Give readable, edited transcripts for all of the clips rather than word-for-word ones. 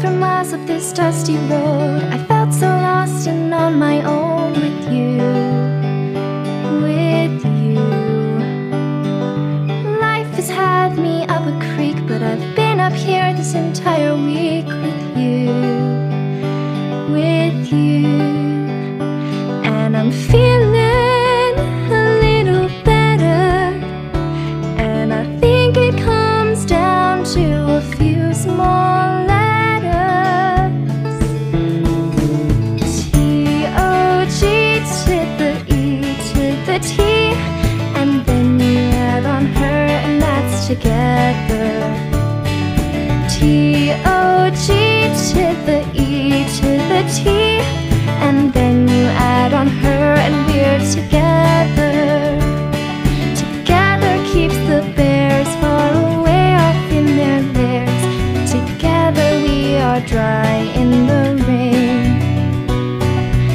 for miles up this dusty road. I felt so lost and on my own with you, with you. Life has had me up a creek, but I've been up here this entire week with you, with you. And I'm feeling a little better, and I think it comes down to a few small together. T-O-G to the E to the T, and then you add on her and we're together. Together keeps the bears far away off in their lairs. Together we are dry in the rain.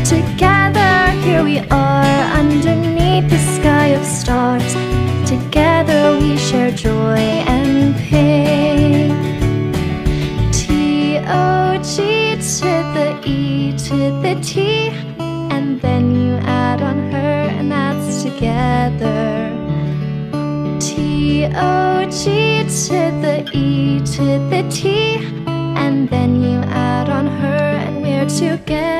Together here we are underneath the sky of stars. Together we share joy and pain. T-O-G to the E to the T, and then you add on her and that's together. T-O-G to the E to the T, and then you add on her and we're together.